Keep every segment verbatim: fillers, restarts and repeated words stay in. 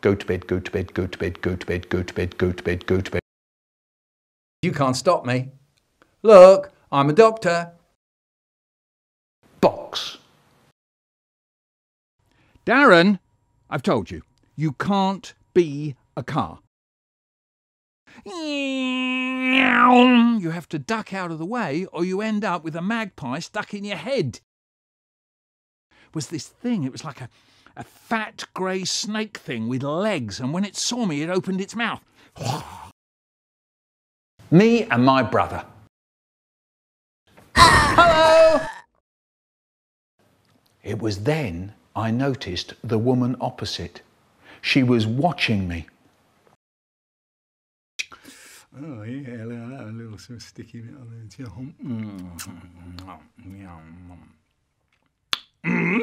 Go to bed, go to bed, go to bed, go to bed, go to bed, go to bed, go to bed. You can't stop me. Look, I'm a doctor. Box. Darren, I've told you, you can't be a car. You have to duck out of the way or you end up with a magpie stuck in your head. Was this thing, it was like a, a fat grey snake thing with legs, and when it saw me it opened its mouth. Me and my brother. Hello! It was then I noticed the woman opposite. She was watching me. Oh yeah, that a little sort of sticky bit on the mm.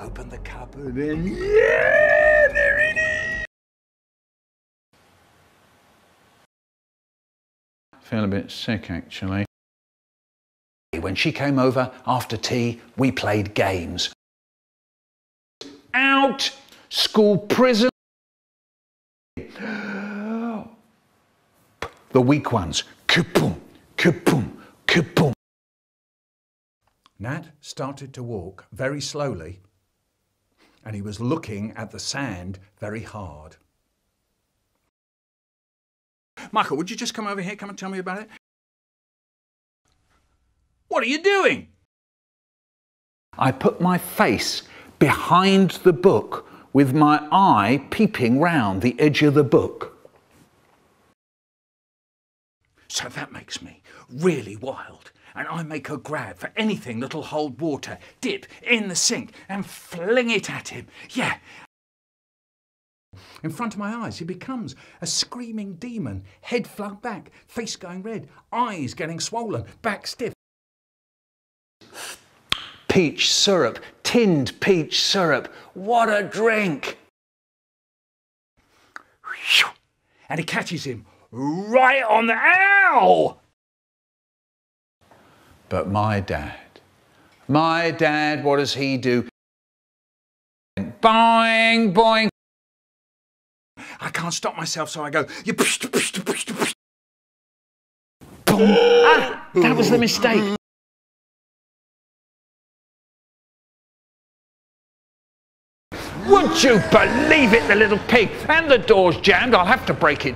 Open the cupboard and yeah, there it is! Feel a bit sick actually. When she came over after tea, we played games. Out! School prison! The weak ones. Kaboom, kaboom, kaboom. Nat started to walk very slowly, and he was looking at the sand very hard. Michael, would you just come over here? Come and tell me about it. What are you doing? I put my face behind the book with my eye peeping round the edge of the book. So that makes me really wild, and I make a grab for anything that'll hold water, dip in the sink and fling it at him. Yeah. In front of my eyes he becomes a screaming demon, head flung back, face going red, eyes getting swollen, back stiff. Peach syrup, tinned peach syrup, what a drink! And it catches him right on the owl! But my dad, my dad, what does he do? Boing, boing. I can't stop myself, so I go, you push, push, push, push. Ah, that was the mistake. Would you believe it, the little pig? And the door's jammed, I'll have to break it.